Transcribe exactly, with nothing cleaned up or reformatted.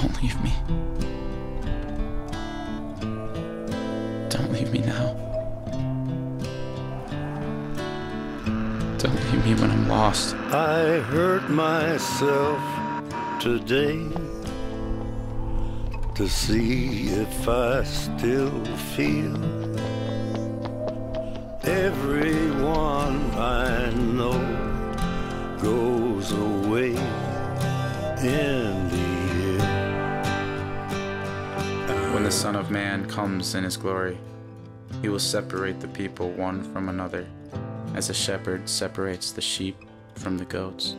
Don't leave me. Don't leave me now. Don't leave me when I'm lost. I hurt myself today to see if I still feel. Everyone I know goes away in the end. When the Son of Man comes in his glory, he will separate the people one from another, as a shepherd separates the sheep from the goats.